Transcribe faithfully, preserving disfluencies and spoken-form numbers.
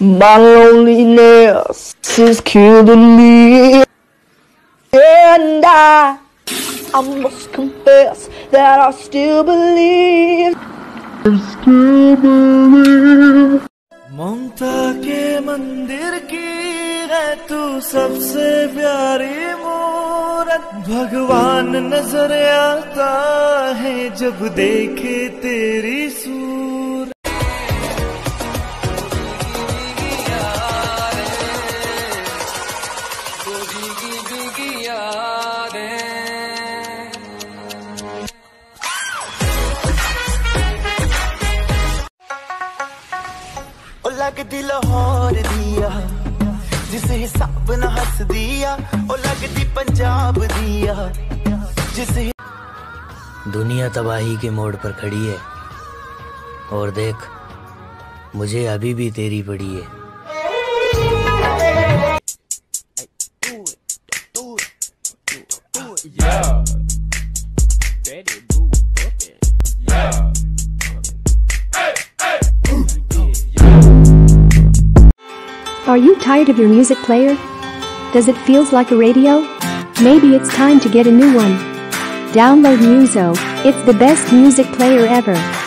My loneliness is killing me, and I, I must confess that I still believe. I still believe. ममता के मंदिर की है तू सबसे प्यारी मूरत, भगवान नजर आता है जब देखे तेरी सूरत. लग दिल होर दिया जिसे हिसाब न हंस दिया, और लग दी पंजाब दिया जिसे. दुनिया तबाही के मोड़ पर खड़ी है और देख मुझे अभी भी तेरी पड़ी है. Are you tired of your music player? Does it feels like a radio? Maybe it's time to get a new one. Download Muso, it's the best music player ever.